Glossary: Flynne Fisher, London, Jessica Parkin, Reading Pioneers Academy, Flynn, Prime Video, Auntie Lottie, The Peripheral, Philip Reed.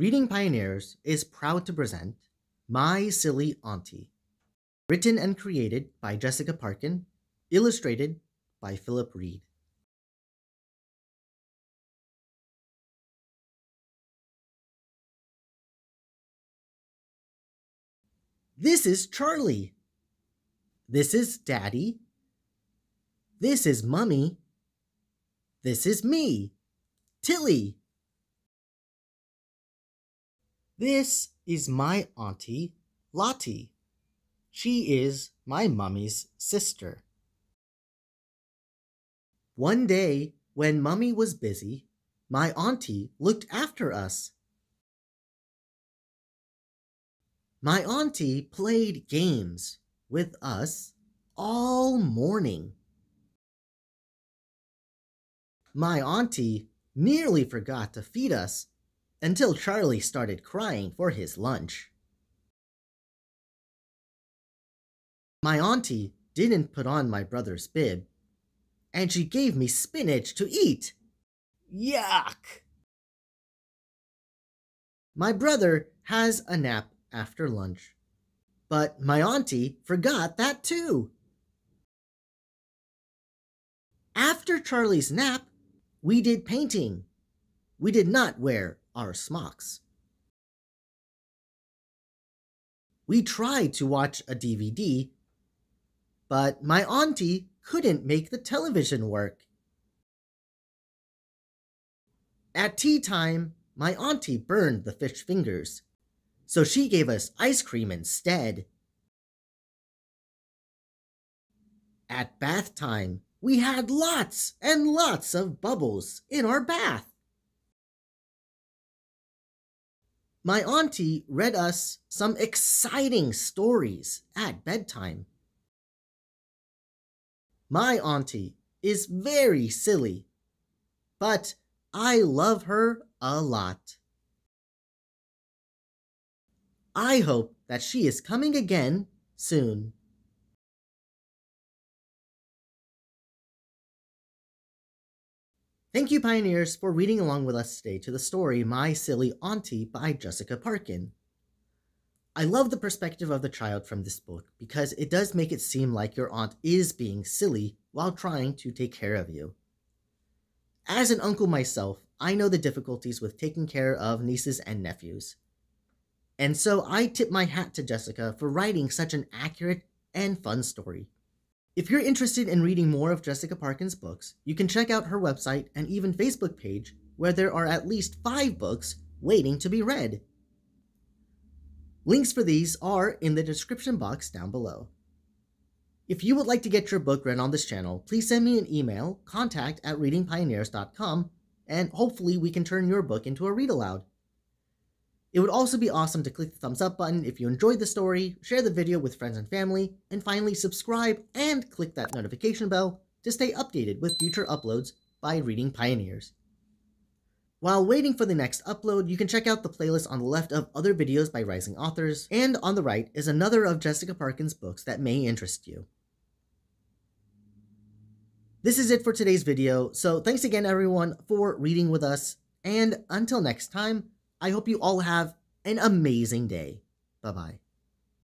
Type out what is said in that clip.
Reading Pioneers is proud to present My Silly Auntie, written and created by Jessica Parkin, illustrated by Philip Reed. This is Charlie. This is Daddy. This is Mummy. This is me, Tilly. This is my auntie, Lottie. She is my mummy's sister. One day, when Mummy was busy, my auntie looked after us. My auntie played games with us all morning. My auntie nearly forgot to feed us until Charlie started crying for his lunch. My auntie didn't put on my brother's bib, and she gave me spinach to eat. Yuck! My brother has a nap after lunch, but my auntie forgot that too. After Charlie's nap, we did painting. We did not wear our smocks. We tried to watch a DVD, but my auntie couldn't make the television work. At tea time, my auntie burned the fish fingers, so she gave us ice cream instead. At bath time, we had lots and lots of bubbles in our bath. My auntie read us some exciting stories at bedtime. My auntie is very silly, but I love her a lot. I hope that she is coming again soon. Thank you, Pioneers, for reading along with us today to the story My Silly Auntie by Jessica Parkin. I love the perspective of the child from this book because it does make it seem like your aunt is being silly while trying to take care of you. As an uncle myself, I know the difficulties with taking care of nieces and nephews. And so I tip my hat to Jessica for writing such an accurate and fun story. If you're interested in reading more of Jessica Parkin's books, you can check out her website and even Facebook page, where there are at least 5 books waiting to be read. Links for these are in the description box down below. If you would like to get your book read on this channel, please send me an email, contact@readingpioneers.com, and hopefully we can turn your book into a read aloud. It would also be awesome to click the thumbs up button if you enjoyed the story, share the video with friends and family, and finally subscribe and click that notification bell to stay updated with future uploads by Reading Pioneers. While waiting for the next upload, you can check out the playlist on the left of other videos by rising authors, and on the right is another of Jessica Parkin's books that may interest you. This is it for today's video, so thanks again everyone for reading with us, and until next time, I hope you all have an amazing day. Bye-bye.